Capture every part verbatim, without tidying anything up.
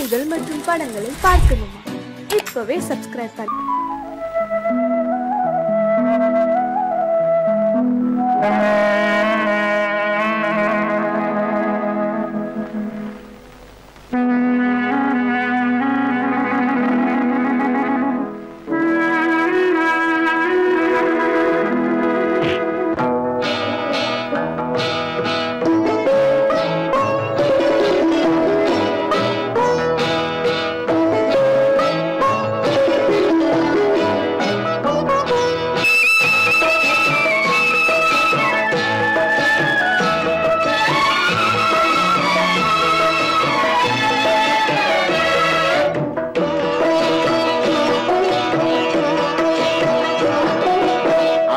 கதைகள் மற்றும் படங்களை பார்க்கணுமா? இப்பவே சப்ஸ்கிரைப் பண்ணுங்க.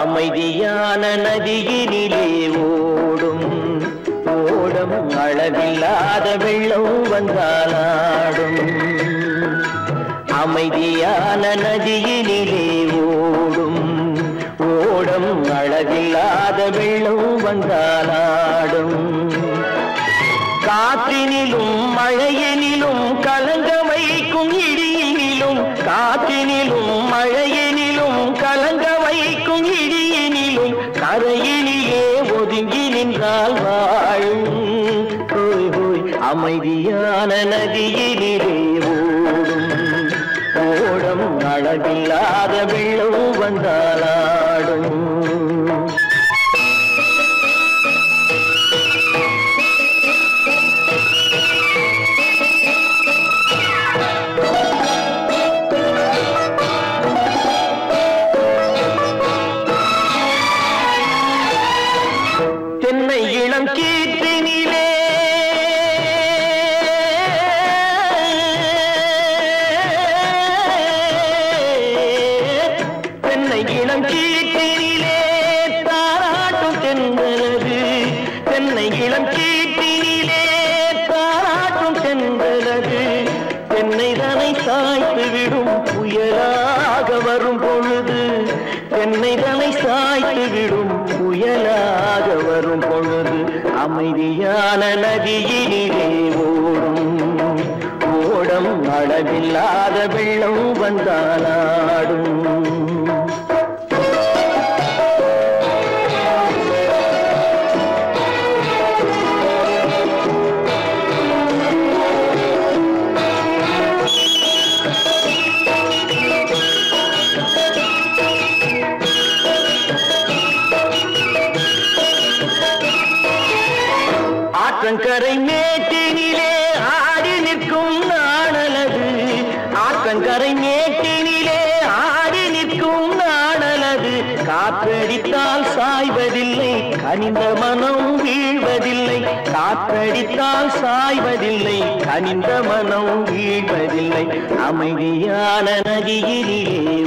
அமைதியான நதியினிலே ஓடும் ஓடும் அளவில்லாத வெள்ளம் வந்தாலாடும். அமைதியான நதியினிலே ஓடும் ஓடும் அளவில்லாத வெள்ளம் வந்தாலாடும். காற்றினிலும் மழையினிலும் கலங்க வைக்கும் இடியினிலும் காற்றினிலும் மழையினிலும் கலங்க வைக்கும் இடியினிலும் கரையினிலே ஒதுங்கி நின்றால் வாழும். போய் போய் அமைதியான நதியினிலே ஓடும் ஓடும் அழகில்லாத வெள்ளம் வந்தாலாடும். கீர்த்தினிலே தென்னை இளம் கீர்த்தினிலே தாராட்டும் தென்றலது. தென்னை இளம் கீர்த்தினிலே தாராட்டும் தென்றலது. தென்னை தனை சாய்த்து விடும் புயலாக வரும் பொழுது. தென்னை தனை சாய்த்து விடும் புயலாக வரும் பொழுது அமைதியான நதியினிலே ஓடும் ஓடும் அளவில்லாத வெள்ளம் வந்தாலாடும். ஆற்றங்கரை மேட்டினிலே ஆடி நிற்கும் நாணலது. ஆற்றங்கரை மேட்டினிலே ஆடி நிற்கும் நாணலது. காற்றடித்தால் சாய்வதில்லை கனிந்த மனம் வீழ்வதில்லை. காற்றடித்தால் சாய்வதில்லை கனிந்த மனம் வீழ்வதில்லை. அமைதியான நதியினிலே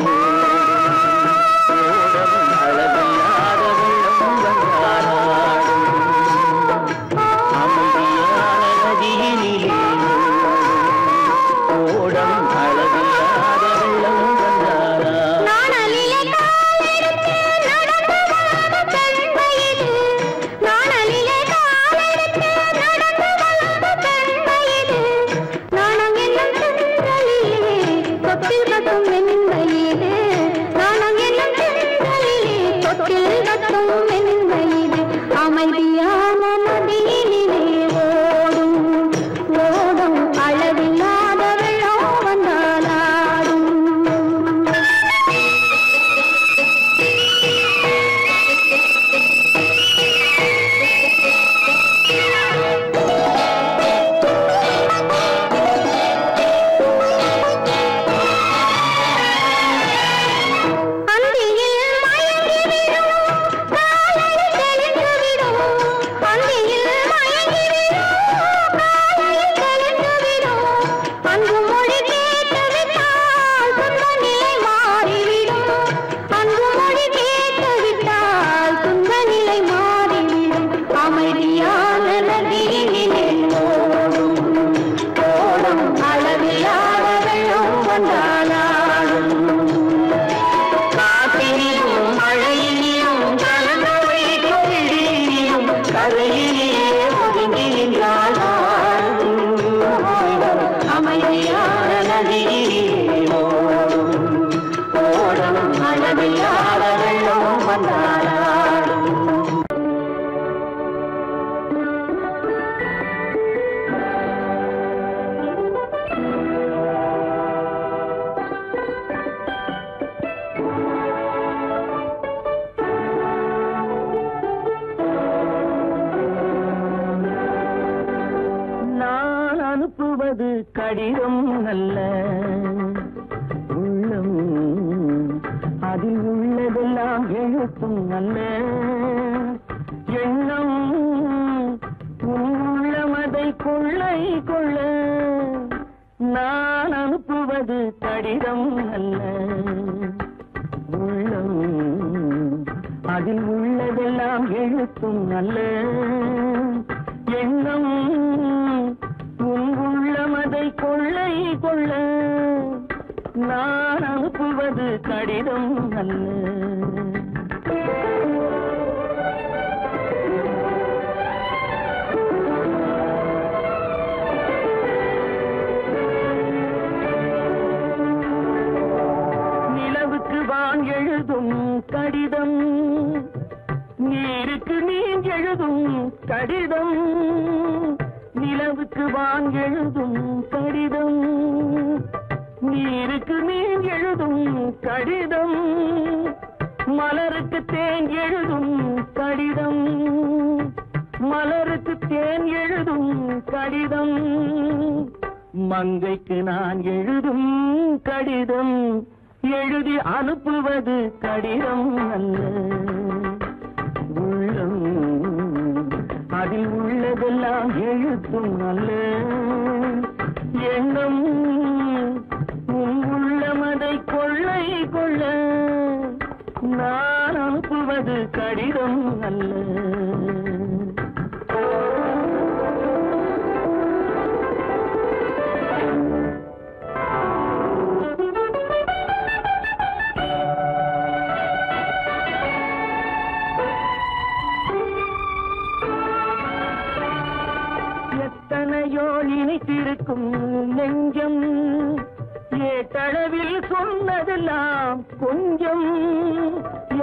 கரையிலே ஒதுங்கி நின்றால் அமைதி. என்பது கடிதம் அல்ல, உள்ளம் அதில் உள்ளதெல்லாம் எழுத்தும் அல்ல. எண்ணம் உள்ளமதை கொள்ளை கொள்ள நான் அனுப்புவது கடிதம் அல்ல, உள்ளம் அதில் உள்ளதெல்லாம் எழுத்தும் அல்ல. எண்ணம் உள்ளமதை கொள்ளை கொள்ள நான் அனுப்புவது கடிதம் அல்ல. நிலவுக்கு வான் எழுதும் கடிதம், நீருக்கு நீர் எழுதும் கடிதம். நிலவுக்கு வான் எழுதும் கடிதம், நீருக்கு நீர் எழுதும் கடிதம். மலருக்கு தேன் எழுதும் கடிதம், மலருக்கு தேன் எழுதும் கடிதம். மங்கைக்கு நான் எழுதும் கடிதம், எழுதி அனுப்புவது கடிதம் அல்ல, உள்ளம் அதில் உள்ளதெல்லாம் எழுத்தும் அல்ல. எண்ணம் உள்ளமதை கொள்ளை கொள்ள நான் அனுப்புவது கடிதம் அல்ல. எத்தனையோ நினைத்திருக்கும் நெஞ்சம், ஏட்டளவில் சொன்னதெல்லாம் கொஞ்சம்.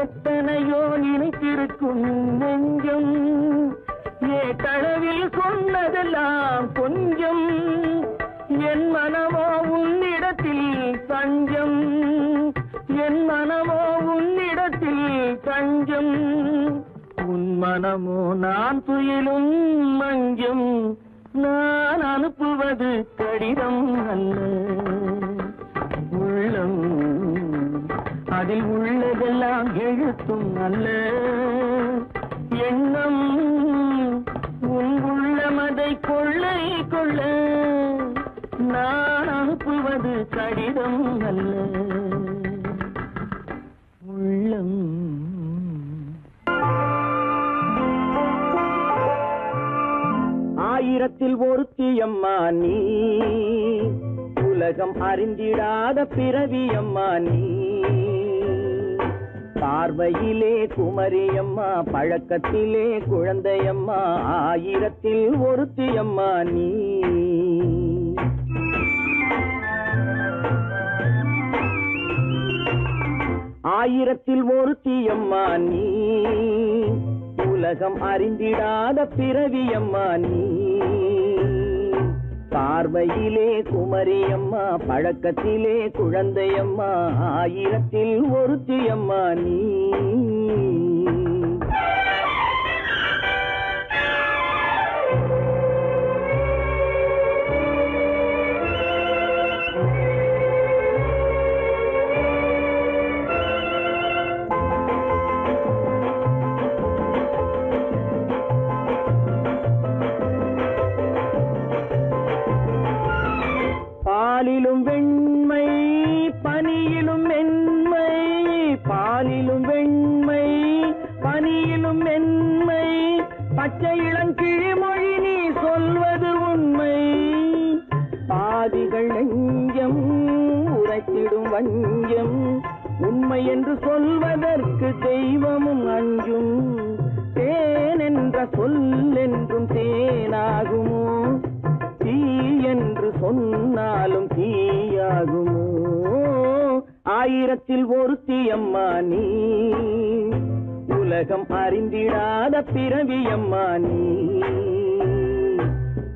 எத்தனையோ நினைத்திருக்கும் நெஞ்சம், ஏட்டளவில் சொன்னதெல்லாம் கொஞ்சம். என் மனமோ உன்னிடத்தில் தஞ்சம், என் மனமோ உன்னிடத்தில் தஞ்சம். உன் மனமோ நான் துயிலும் மஞ்சம், நான் அனுப்புவது கடிதம் அல்ல, உள்ளம் அதில் உள்ளதெல்லாம் எழுத்தும் அல்ல. எண்ணம் உன் உள்ளமதை கொள்ளை கொள்ள நான் அனுப்புவது கடிதம் அல்ல, உள்ளம் ஆயிரத்தில் ஒருத்தியம்மா நீ, உலகம் அறிந்திடாத பிறவியம்மா நீ. பார்வையிலே குமரியம்மா, பழக்கத்திலே குழந்தையம்மா, ஆயிரத்தில் ஒருத்தியம்மா நீ. ஆயிரத்தில் ஒருத்தியம்மா நீ, உலகம் அறிந்திடாத பிறவியம்மா நீ. பார்வையிலே குமரியம்மா, பழக்கத்திலே குழந்தையம்மா, ஆயிரத்தில் ஒருத்தியம்மா நீ. பாலிலும் வெண்மை பனியிலும் மென்மை, பாலிலும் வெண்மை பனியிலும் மென்மை. பச்சை இளங்கிழிமொழி நீ சொல்வது உண்மை, பாதிகள் நெஞ்சம் உரைத்திடும் வஞ்சம். உண்மை என்று சொல்வதற்கு தெய்வமும் அஞ்சும், தேன் என்ற சொல் என்றும் தேனாகுமோ, தீ என்று சொன்னாலும் தீயாகுமோ. ஆயிரத்தில் ஒருத்தியம்மா நீ, உலகம் அறிந்திடாத பிறவியம்மா நீ.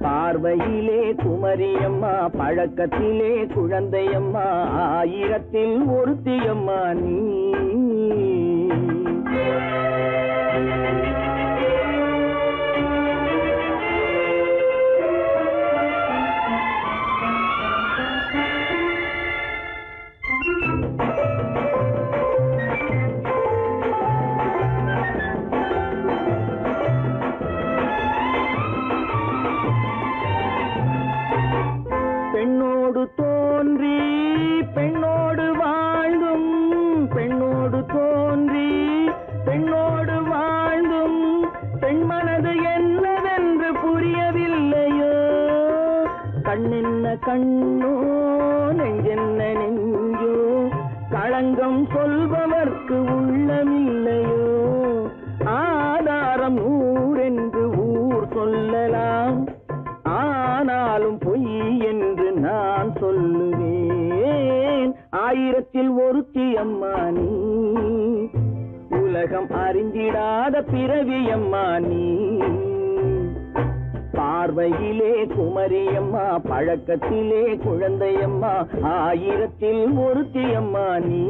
பார்வையிலே குமரியம்மா, பழக்கத்திலே குழந்தையம்மா, ஆயிரத்தில் ஒருத்தியம்மா நீ. பெண்ணோடு தோன்றி பெண்ணோடு வாழ்ந்தும் பெண்ணோடு தோன்றி பெண்ணோடு வாழ்ந்தும் பெண் மனது என்னவென்று புரியவில்லையோ. கண்ணென்ன கண்ணோ நெஞ்சென்ன நெஞ்சோ களங்கம் சொல்பவர்க்கு உள்ளமில்லையோ. ஆதாரம் ஊரென்று ஊர் சொல்லலாம், ஆனாலும் பொய் என்று நான் சொல்லுவேன். ஆயிரத்தில் ஒருத்தி அம்மா நீ, உலகம் அறிஞ்சிடாத பிறவி அம்மா நீ. பார்வையிலே குமரியம்மா, பழக்கத்திலே குழந்தையம்மா, ஆயிரத்தில் ஒருத்தி அம்மா நீ.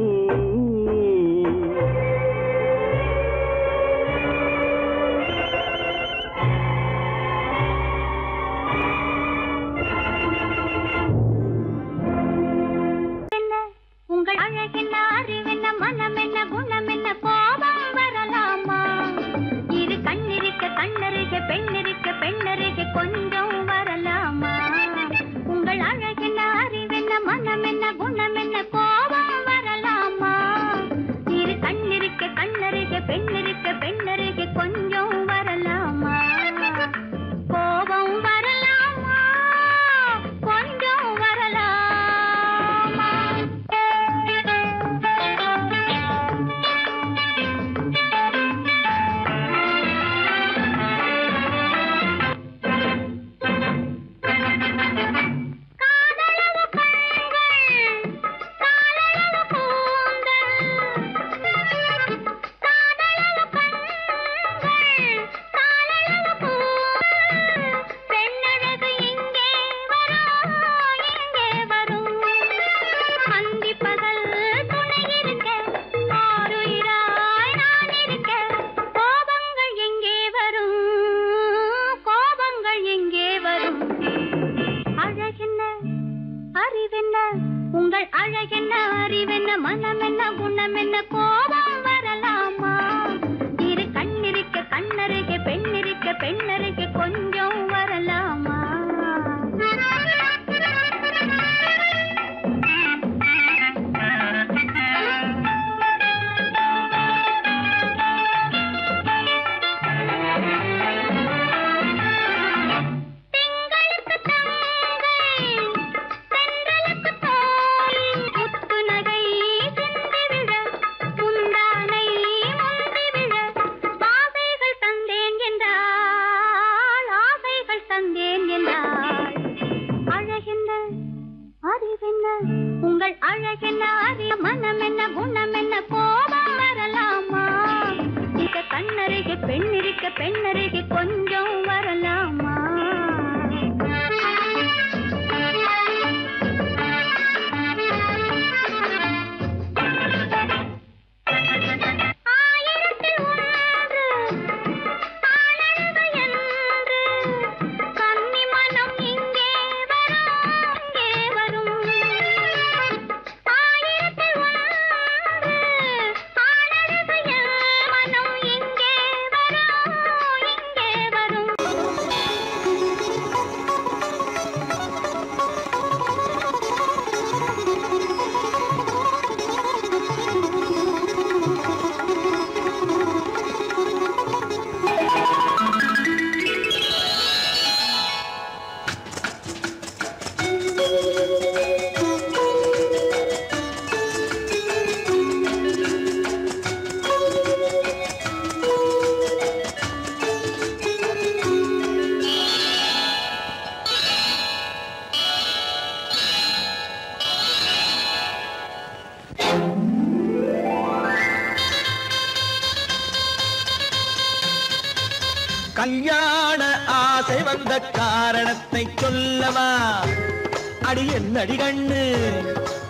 அடி என்னடி கண்ணு,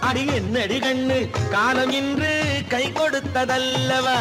அடி என்னடி கண்ணு, காலம் இன்று கை கொடுத்ததல்லவா.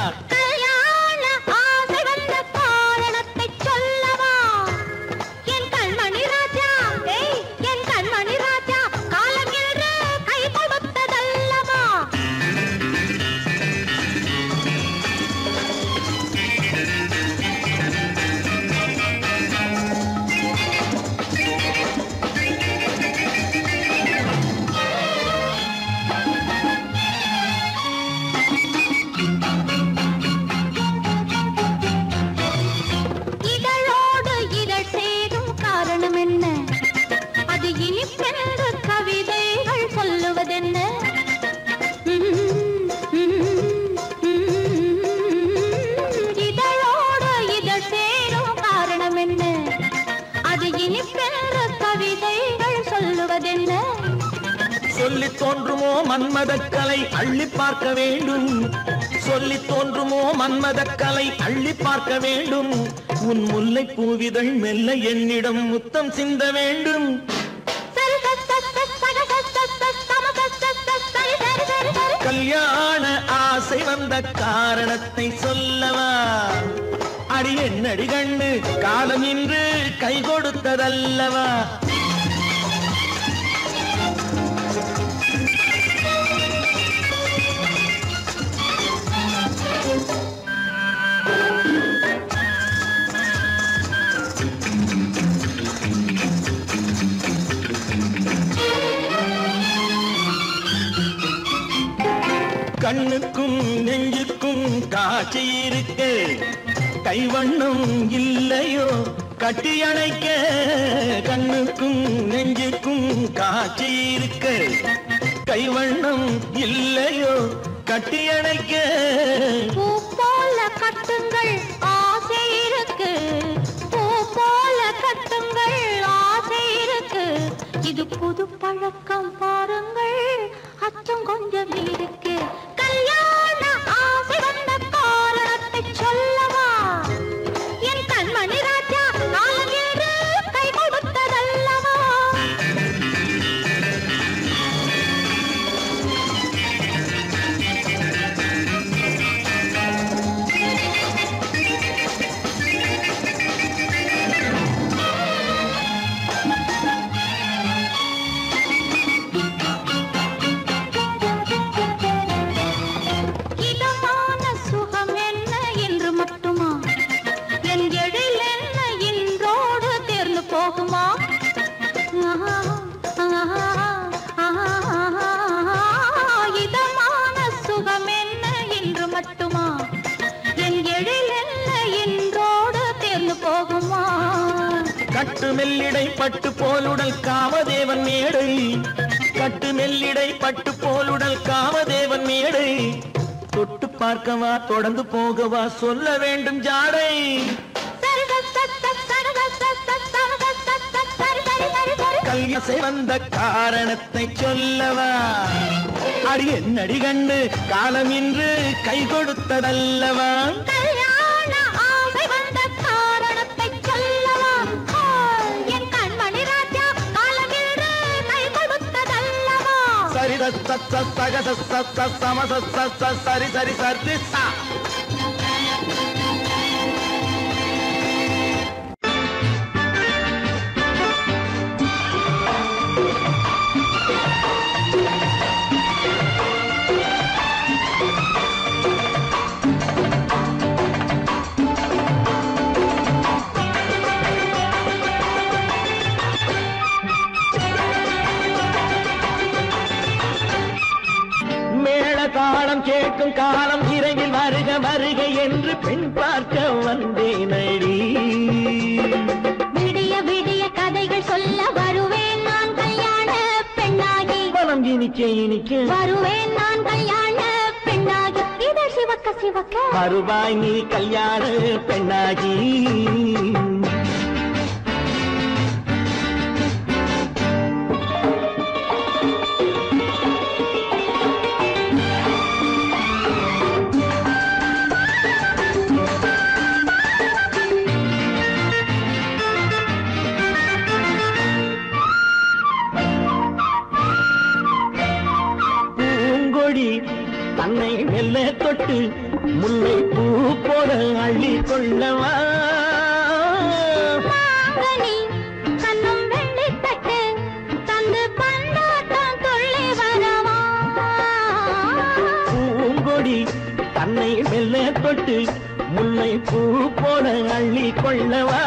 சொல்வதென்ன? சொல்லி தோன்றுமோ மன்மதக்கலை அள்ளி பார்க்க வேண்டும், சொல்லி தோன்றுமோ மன்மதக்கலை அள்ளி பார்க்க வேண்டும். உன் முல்லை பூவிதழ் மெல்ல என்னிடம் முத்தம் சிந்த வேண்டும். கல்யாண ஆசை வந்த காரணத்தை சொல்லவா? அடி என்னடி கண்டு காலம் இன்று கை கொடுத்ததல்லவா? கண்ணுக்கும் நெஞ்சுக்கும் காட்சி இருக்க கைவண்ணம் இல்லையோ கட்டியணைக்க. கண்ணுக்கும் நெஞ்சுக்கும் காட்சி இருக்க கைவண்ணம் இல்லையோ கட்டியணைக்க. பூ போல கட்டுங்கள் ஆசை இருக்கு, பூ போல கட்டுங்கள் ஆசை இருக்கு. இது புது பழக்கம் பாருங்கள், அச்சம் கொஞ்சம் இருக்கு. கட்டு மெல்லிடை பட்டு போலுடல் காமதேவன் மேடை, கட்டு மெல்லிடை பட்டு போலுடல் காமதேவன் மேடை. தொட்டு பார்க்கவா தொடர்ந்து போகவா சொல்ல வேண்டும் ஜாடை? கல்யாசை வந்த காரணத்தை சொல்லவா? அடி என்னடி கண்டு காலம் இன்று கை கொடுத்ததல்லவா? சரி சரி சரி கேட்கும் காலம் இறங்கில் வருக வருக என்று பெண் பார்க்க வந்தேன். அடி விடிய விடிய கதைகள் சொல்ல வருவேன் நான் கல்யாண பெண்ணாகி, மனம் இனிக்க இனிக்க வருவேன் நான் கல்யாண பெண்ணாகி. இதழ் சிவக்க சிவக்க வருவாய் நீ கல்யாண பெண்ணாகி. தன்னை மெல்ல தொட்டு முல்லை பூ போல அள்ளி கொள்ளவா? பூங்கொடி தன்னை மெல்ல தொட்டு முல்லை பூ போல அள்ளி கொள்ளவா?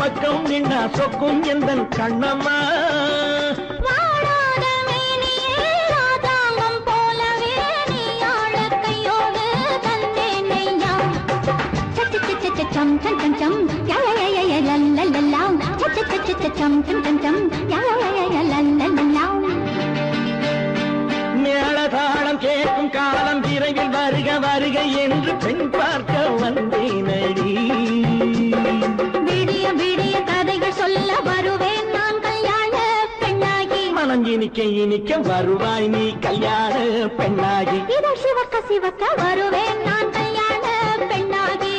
பக்கம் நின்னா சொக்கும் எந்தன் கண்ணம்மா போலவே தந்தேன். வாழ்வில் வருக வருக என்று பெண் பார்க்க வந்தேனடி. விடிய விடிய கதைகள் சொல்ல வருவேன் நான் கல்யாண பெண்ணாகி. மனம் இனிக்க இனிக்க வருவாய் நீ கல்யாண பெண்ணாகி. இதை சிவக்க சிவக்க வருவேன் நான் கல்யாண பெண்ணாகி.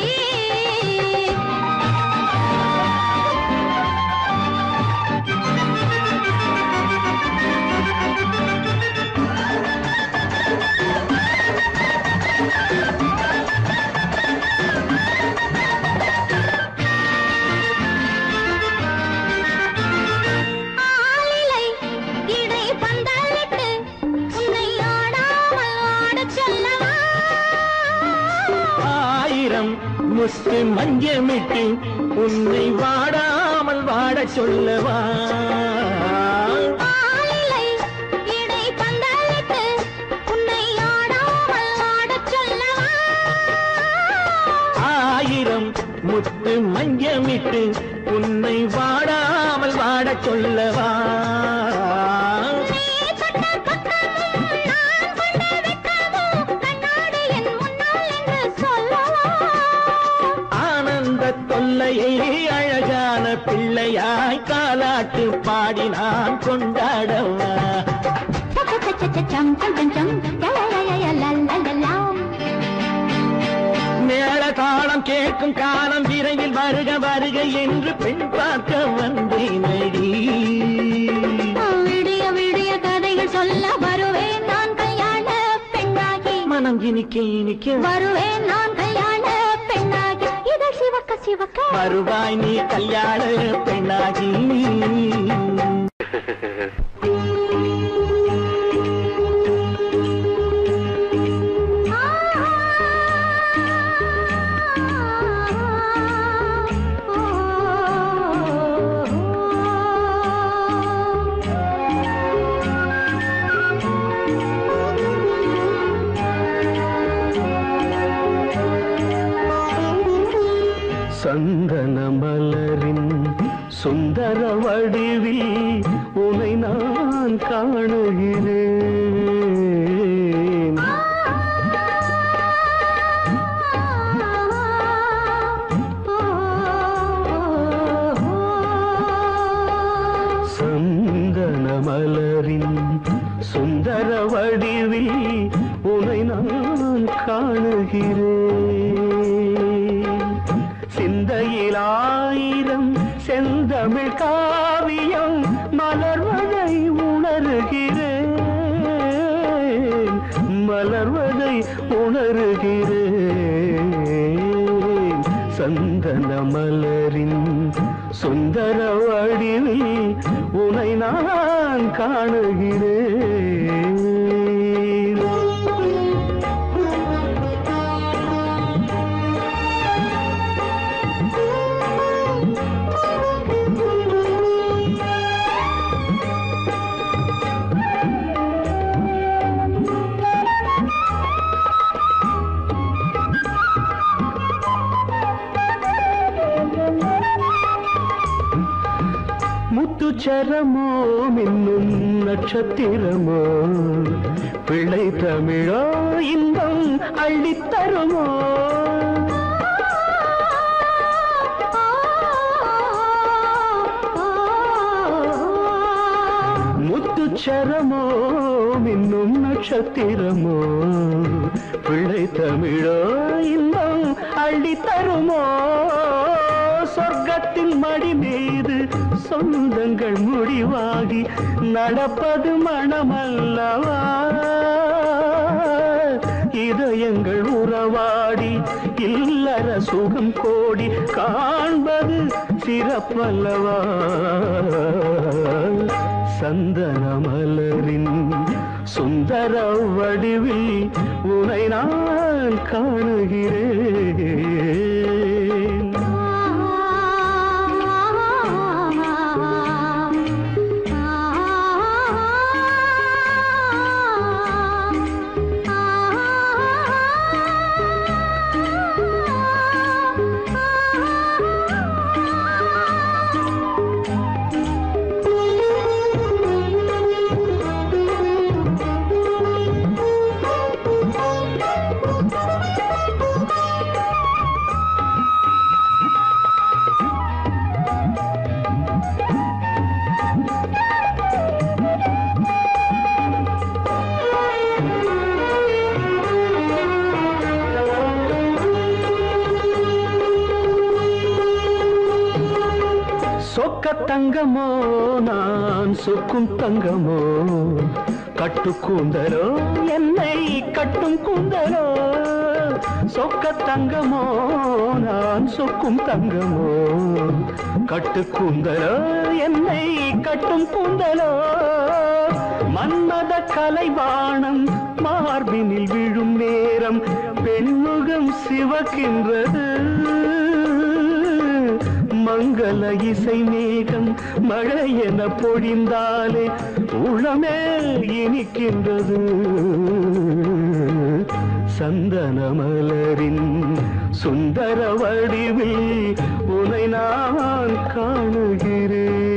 முஸ்து மஞ்சமிட்டு உன்னை வாடாமல் வாட சொல்லவா. ஆயிரம் முத்து மஞ்சமிட்டு உன்னை வாடாமல் வாட சொல்லவா. அழகான பிள்ளையாய் காலாட்டு பாடி நான் கொண்டாடவா. மேள தாளம் கேட்கும் காலம் விரைவில் வருக வருக என்று பெண் பார்க்க வந்தேனடி. விடிய விடிய கதைகள் சொல்ல வருவேன் நான் கல்யாண பெண்ணாகி. மனம் இனிக்க இனிக்க வருவேன் நான் கல்யாண பெண்ணாகி. வருவாய் நீ கல்யாண பெண்ணாகி. சந்தன மலரின் சுந்தர வடிவில் உனை நான் காணுகிறேன். சந்தன மலரின் சுந்தர வடிவில் உனை நான் காணுகிறேன். சிந்தையில் ஆயிரம் செந்தமிழ் காவியம் மலர்வதை உணர்கிறேன். மலர்வதை உணர்கிறேன். சந்தன மலரின் சுந்தர வடிவில் உனை நான் காணுகிறேன். சரமோ மின்னும் நட்சத்திரமோ பிள்ளை தமிழோ இன்பம் அள்ளித்தருமோ. முத்துச்சரமோ மின்னும் நட்சத்திரமோ பிள்ளை தமிழோ இன்பம் அள்ளித்தருமோ. சொர்க்கத்தின் மடி மீது சொந்தங்கள் முடிவாகி நடப்பது மனமல்லவா. இதயங்கள் உறவாடி இல்லற சுகம் கோடி காண்பது சிறப்பல்லவா. சந்தன மலரின் சுந்தர வடிவில் உனை நான் காணுகிறேன். சொக்க தங்கமோ நான் சொக்கும் தங்கமோ, கட்டு கூந்தலோ என்னை கட்டும் கூந்தலோ, சொக்க தங்கமோ நான் சொக்கும் தங்கமோ, கட்டு கூந்தலோ என்னை கட்டும் கூந்தலோ. மன்மத கலைவாணம் மார்பினில் விழும் நேரம் பெண்முகம் சிவக்கின்றது, மங்கள இசை மேகம் மழை என பொழிந்தாலே உளமே இனிக்கின்றது. சந்தன மலரின் சுந்தர வடிவில் உனை நான் காணுகிறேன்.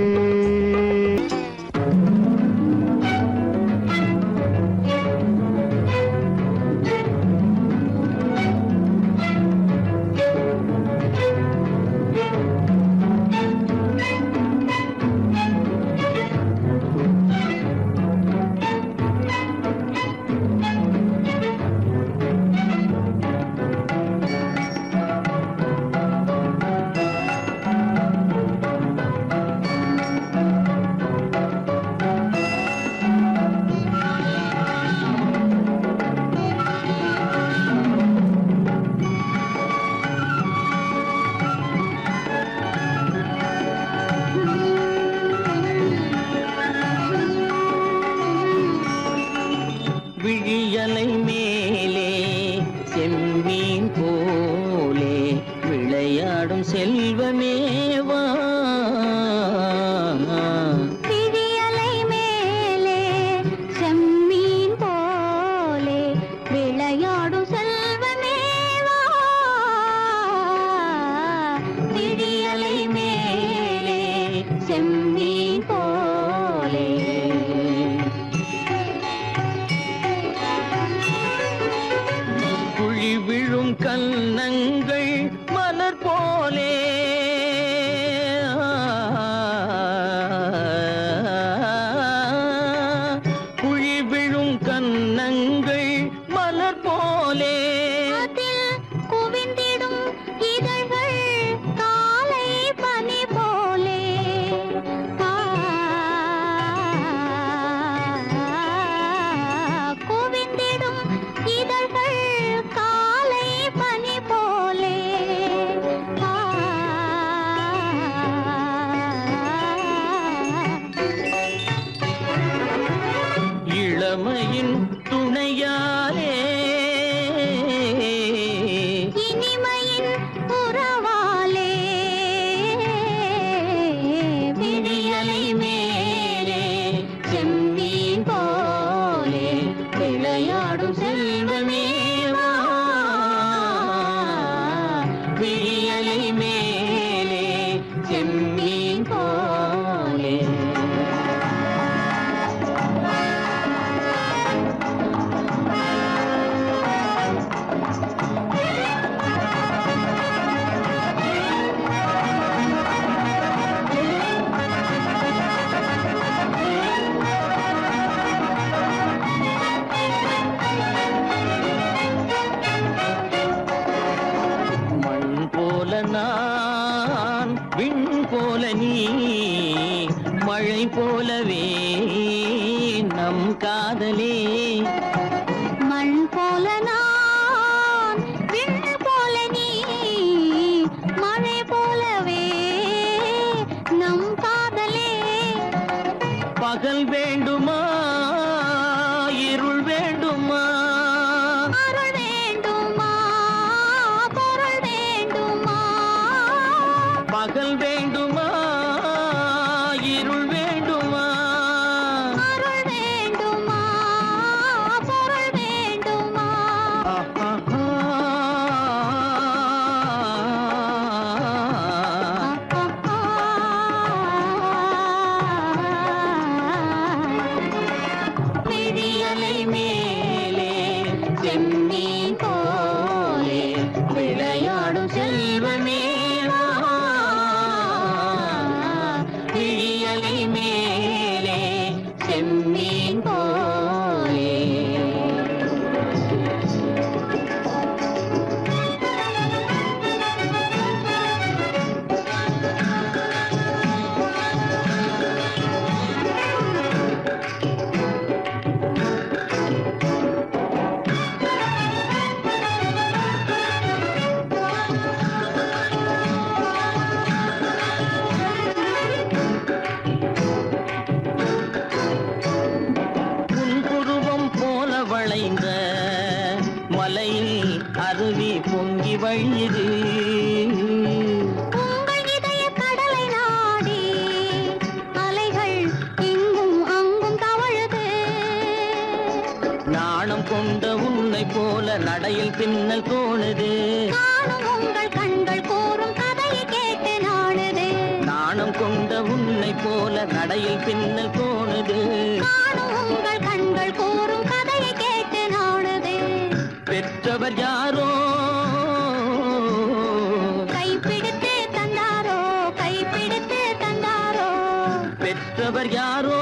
அருவி பொங்கி வழியுது. நாணம் கொண்ட உன்னை போல நடையில் பின்னல் தோணுது. உங்கள் கண்கள் கூறும் கதையை கேட்டு நாடுது. நாணம் கொண்ட உன்னை போல நடையில் பின்னல் தோணுது. உங்கள் கண்கள் கூறும் கதையை கேட்டு நாடுது. பெற்றவர் யாரோ கைப்பிடித்து தந்தாரோ, கைப்பிடித்து தந்தாரோ. பெற்றவர் யாரோ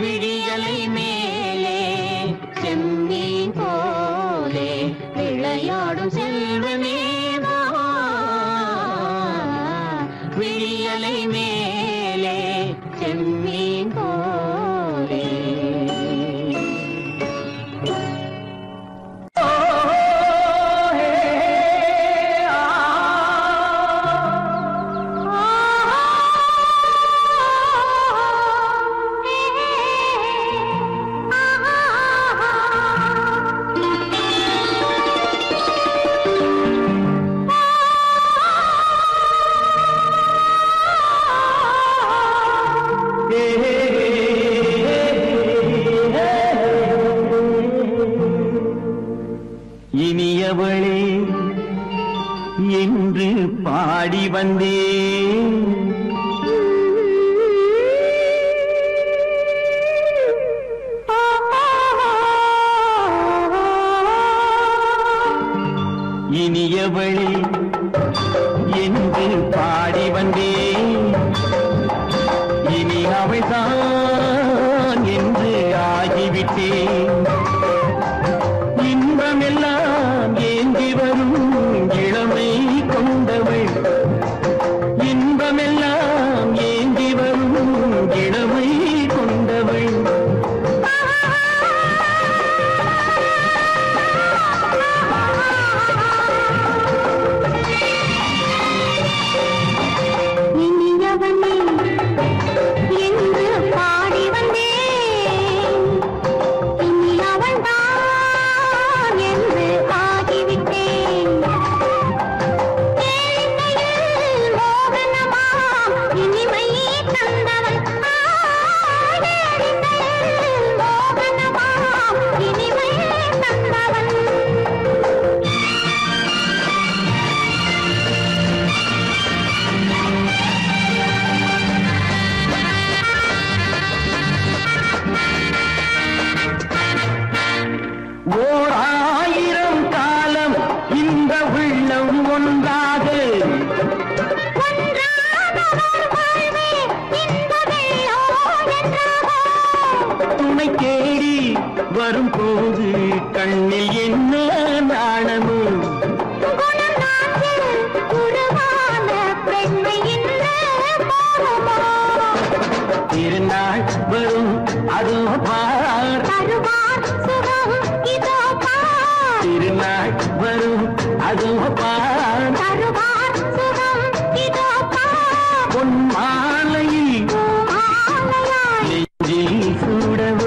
விழியலை மேலே செம்மீன் போலே. இனியவளே என்று பாடி வந்தேன், இனியவளே என்று பாடி வந்தேன், இனி அவள்தான் என்று ஆகிவிட்டேன். இன்பமெல்லாம் ஏந்தி வரும் இளமை கொண்டவள், இன்பமெல்லாம் ஏந்தி வரும் இளமை கொண்டவள். வரும்போது கண்ணில் என்ன நாணமோ, திருநாள் வரும் அதோ பார், திருநாள் வரும் அதோ பார். பொன் மாலையில் நெஞ்சில் சூடவோ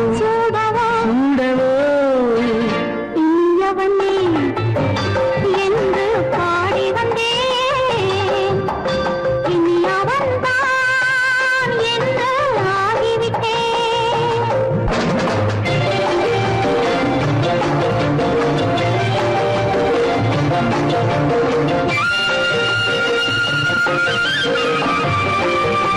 We'll be right back.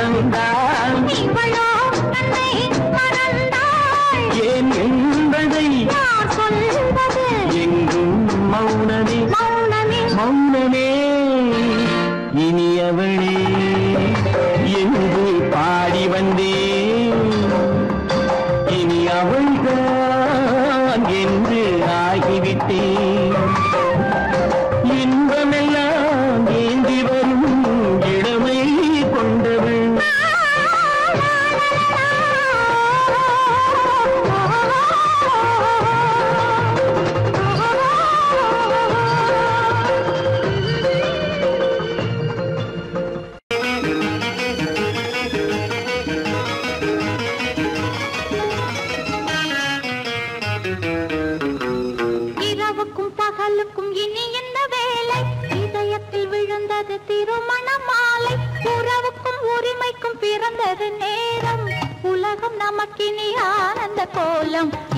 மறந்தாள், இவளோ தன்னை மறந்தாள். ஏன் என்பதை நான் சொல்வது எங்கும் மௌனமே மௌனமே மௌனமே. இனி அவளே என்று பாடி வந்தேன், இனி அவள்தான் என்று ஆகிவிட்டேன். இன்பமெல்லாம் ஏந்தி வரும் இளமை கொண்டவள்,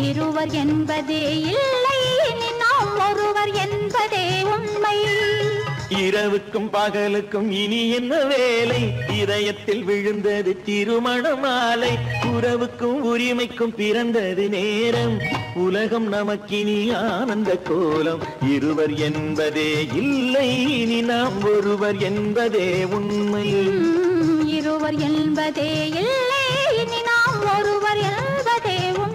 இருவர் என்பதே இல்லை, இனி நாம் ஒருவர் என்பதே உண்மை. இரவுக்கும் பகலுக்கும் இனி என்ன வேலை, இதயத்தில் விழுந்தது திருமண மாலை. உறவுக்கும் உரிமைக்கும் பிறந்தது நேரம், உலகம் நமக்கினி ஆனந்த கோலம். இருவர் என்பதே இல்லை, இனி நாம் ஒருவர் என்பதே உண்மை. இருவர் என்பதே இல்லை, இனி நாம் ஒருவர் என்பதே உண்மை.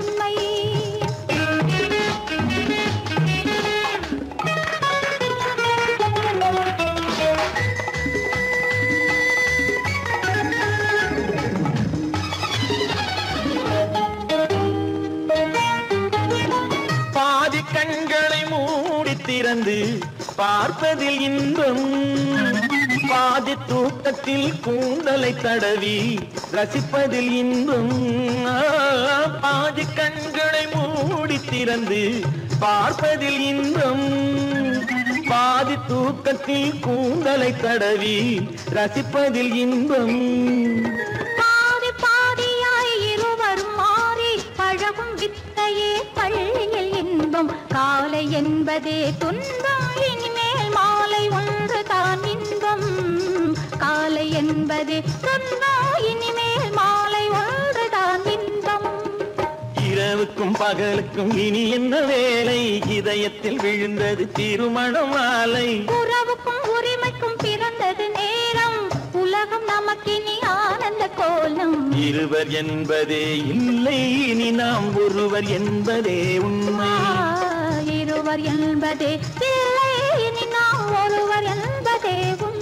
திறந்து பார்ப்பதில் இன்பம், பாதி தூக்கத்தில் கூந்தலை தடவி ரசிப்பதில் இன்பம். பாதி கண்களை மூடி திறந்து பார்ப்பதில் இன்பம், பாதி தூக்கத்தில் கூந்தலை தடவி ரசிப்பதில் இன்பம். பாதி பாதியாய் இருவரும் மாறி பழகும் வித்தையே பள்ளியில் இன்பம். காலை என்பதே துன்பம், இனிமேல் மாலை ஒன்று தான் இன்பம். காலை என்பதே துன்பம், இனிமேல் மாலை ஒன்று தான் இன்பம். இரவுக்கும் பகலுக்கும் இனி என்ன வேலை, இதயத்தில் விழுந்தது திருமண மாலை. உறவுக்கும் உரிமைக்கும் பிறந்தது நேரம், உலகம் நமக்கினி ஆனந்த கோலம். இருவர் என்பதே இல்லை, இனி நாம் ஒருவர் என்பதே உண்மை. இருவர் என்பதே இல்லை, இனி நாம் ஒருவர் என்பதே உண்மை.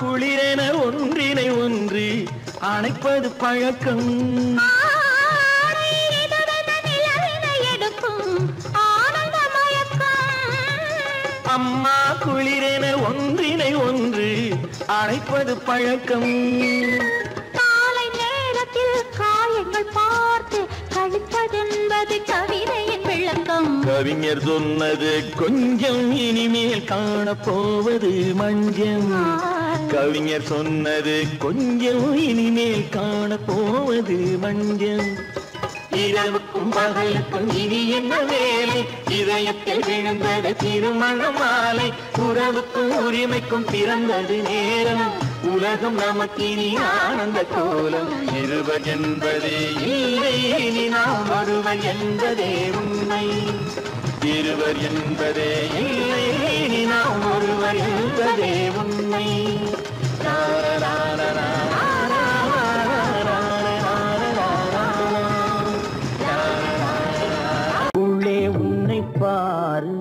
குளிரென ஒன்றினை ஒன்று அணைப்பது பழக்கம், அம்மா குளிரென ஒன்றினை ஒன்று அணைப்பது பழக்கம். காலை நேரத்தில் காயங்கள் பார்த்து கழிப்பதென்பது கவிதையின் விளக்கம். கவிஞர் சொன்னது கொஞ்சம், இனிமேல் காணப்போவது மஞ்சம். கவிஞர் சொன்னது கொஞ்சம், இனிமேல் காண போவது மஞ்சள். இரவுக்கும் பகலுக்கும் இனி என்ன வேலை, இதயத்தில் விழுந்தது திருமண மாலை. உறவுக்கும் உரிமைக்கும் பிறந்தது நேரம், உலகம் நமக்கினி ஆனந்த கோலம். இருவர் என்பதே இல்லை, இனி நாம் ஒருவர் என்பதே உண்மை. இருவர் என்பதே இல்லை, இனி நாம் ஒருவர் என்பதே உண்மை. உள்ளே உன்னை பாரு,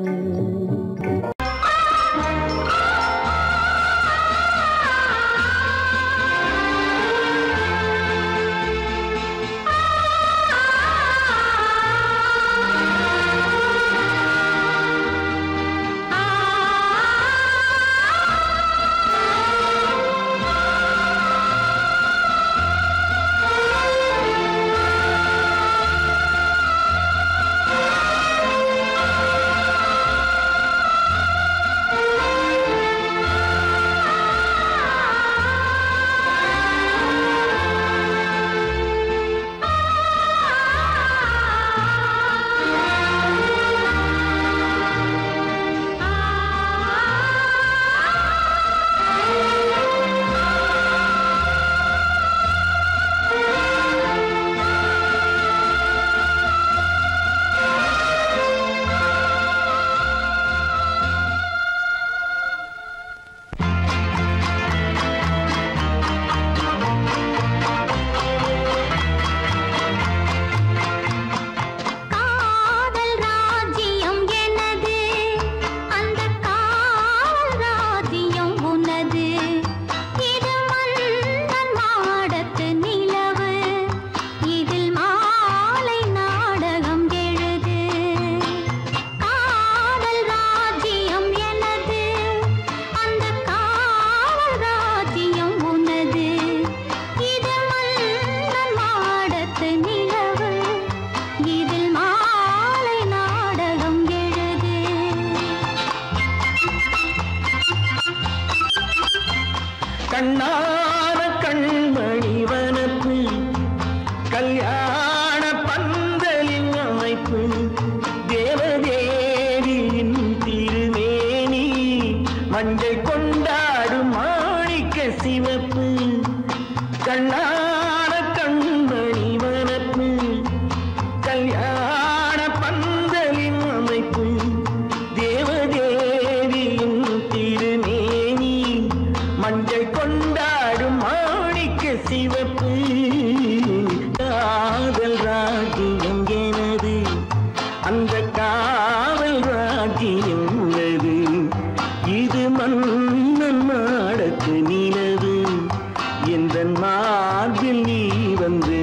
மஞ்சள் கொண்டாடும் மாணிக்க சிவப்பு கண்ணான கண்மணி மனப்பு கல்யாண பந்தலின் அமைப்பு தேவதேவியின் திருமேனி மஞ்சள் கொண்டாடும் மாணிக்க சிவப்பு காதல் ராஜ்யம் எனது அந்த காதல் ராஜ்யம் உள்ளது இது மன்னன் நாடத்து நிலவு என்ற மார்பில் நீ வந்து உலவு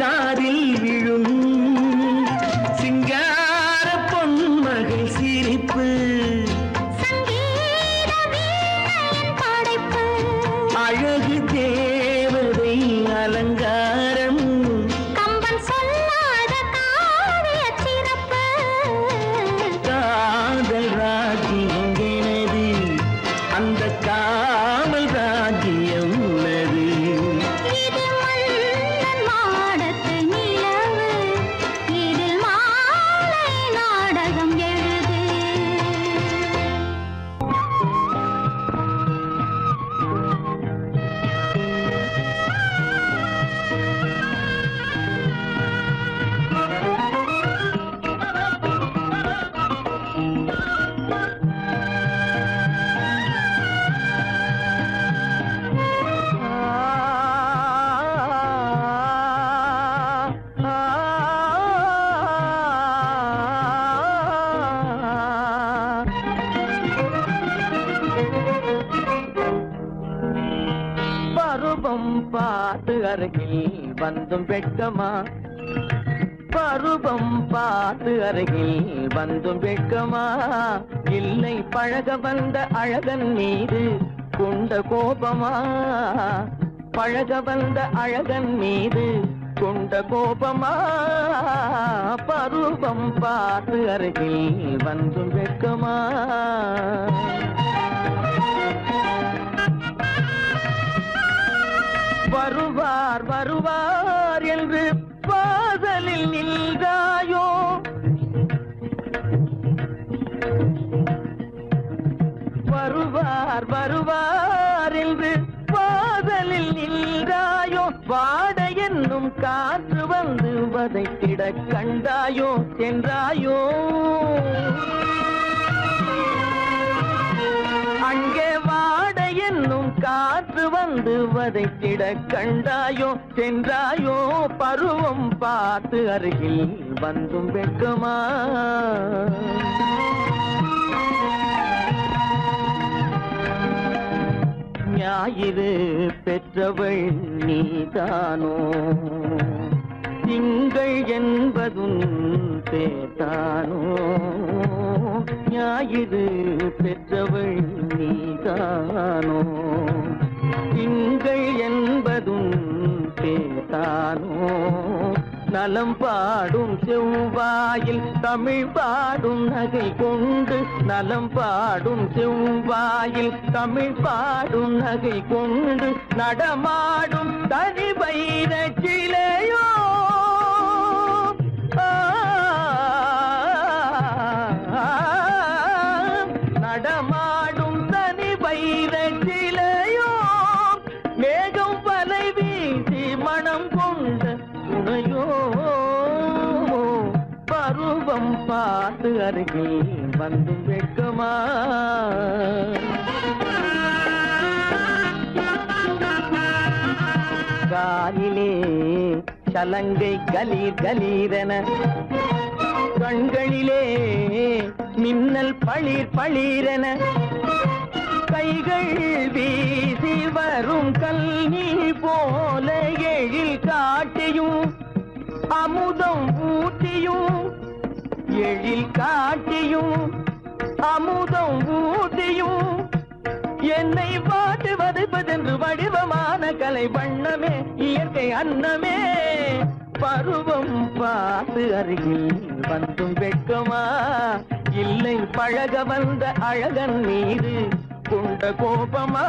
காதில் விழும் சிங்கார பொன்மகள் சிரிப்பு அழகு தேவதை அலங்காரம் காதல் ராஜ்யம் எனது அந்த காதல் ராஜ்யம் உள்ளது பாட்டு அருகில் வந்தும் வெட்கமா பருவம் பாட்டு அருகில் வந்தும் வெட்கமா இல்லை பழக வந்த அழகன் மீது கொண்ட கோபமா பழக வந்த அழகன் மீது கொண்ட கோபமா பருவம் பாட்டு அருகில் வந்தும் வெட்கமா வருவார் வருவார் என்று வாசலில் நின்றாயோ வருவார் வருவார் என்று வாசலில் நின்றாயோ வாட என்னும் காற்று வந்து வதைத்திட கண்டாயோ சென்றாயோ அங்கே வாட என்னும் காற்று வந்து வதைத்திட கண்டாயோ சென்றாயோ பருவம் பார்த்து அருகில் வந்தும் வெட்கமா? ஞாயிறு பெற்றவள் நீதானோ, திங்கள் என்பதும் பேதானோ? ஞாயிறு பெற்றவள் நீதானோ, திங்கள் என்பதும் பேதானோ? நலம் பாடும் செவ்வாயில் தமிழ் பாடும் நகை கொண்டு, நலம் பாடும் செவ்வாயில் தமிழ் பாடும் நகை கொண்டு நடமாடும் தனி வைர சிலையோ? நடமாடும் தனி வைர சிலையோ, மேகம் வலை வீசி மனம் கொண்ட துணையோ? பருவம் பார்த்து அருகில் வந்து வெட்கமா? காலிலே சலங்கை கலீர் கலீரென, கண்களிலே மின்னல் பளிர் பளிரென, கைகள் வீசி வரும் கல்நீர் போல எழில் காட்டியும் அமுதம் ஊட்டியும், எழில் காட்டியும் அமுதம் ஊட்டியும் என்னை பாட்டு வதைப்பதென்று வடிவமான கலை வண்ணமே இயற்கை அன்னமே. பருவம் பார்த்து அருகில் வந்தும் வெட்கமா? இல்லை பழக வந்த அழகன் மீது கொண்ட கோபமா?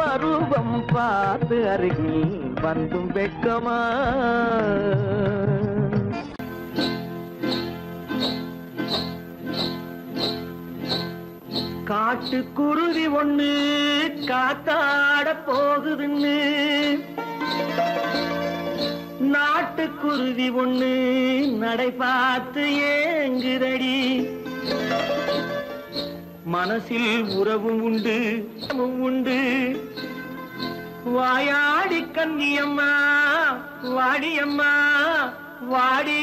பருவம் பார்த்து அருகில் வந்தும் வெட்கமா? காட்டுக்குருவி ஒண்ணு காத்தாட போகுதுன்னு, நாட்டுக்குருவி ஒண்ணு நடை பார்த்து ஏங்குதடி. மனசில் உறவும் உண்டு உண்டு, வாயாடி கன்னியம்மா வாடியம்மா வாடி.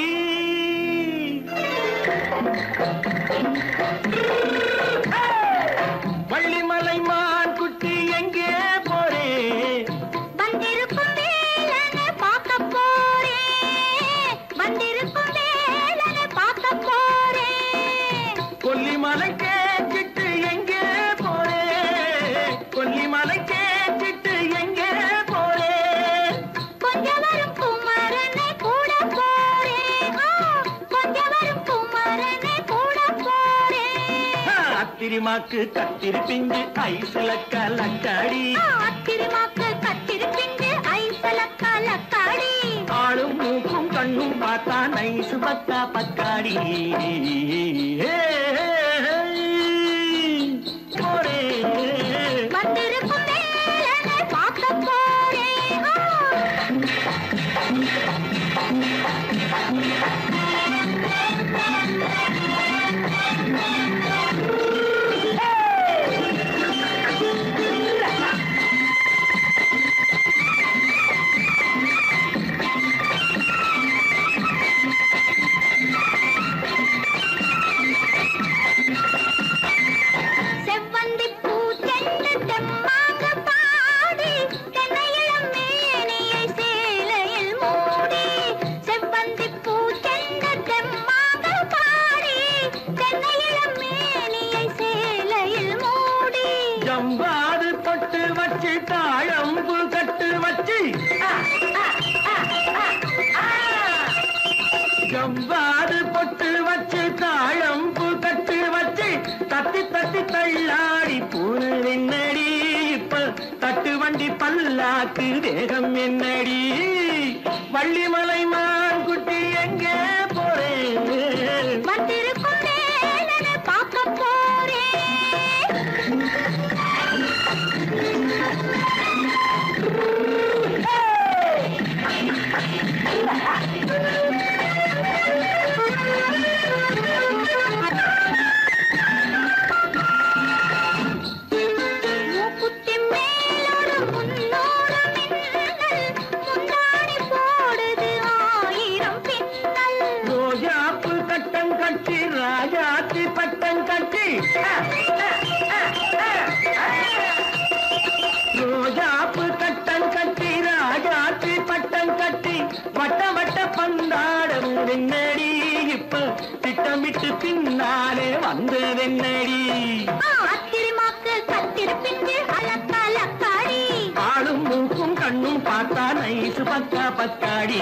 வள்ளிமலை மான் குட்டி எங்கே போறே? வந்திருக்கும் வேலனை பார்க்க போறே, வந்திருக்கும் வேலனை பார்க்க போறே. கொல்லிமலை கேட்டுட்டு எங்கே போறே? கொல்லிமலை கேட்டுட்டு எங்கே போறே? கொஞ்சம் வரும் குமாரனை கூட போறே, கொஞ்சம் வரும் குமாரனை கூட போறே. அத்திரிமாக்கு கத்திருப்பிஞ்சு ஐசலக்க லக்காடி, அத்திரிமாக்கு கத்திருப்பிஞ்சு ஐசலக்க லக்காடி. ஆளும் மூக்கும் கண்ணும் பார்த்தா நைசு பத்தா பத்தாடி. ஜவ்வாது பொட்டு வச்சு தாழம்பு கட்டு வச்சு தத்தி தத்தி தள்ளாடி பூனு என்னடி? இப்ப தட்டு வண்டி பல்லாக்கு வேகம் என்னடி? வள்ளிமலை மான் குட்டி எங்கே போறே? கொண்டாடும் என்னடி, இப்ப திட்டமிட்டு பின்னாலே வந்ததென்னடி? அத்திருமாக்கள் கத்திருப்பின்று அளத்தால் அக்காடி, ஆளும் மூக்கும் கண்ணும் பார்த்தா நைசு பக்கா பக்காடி.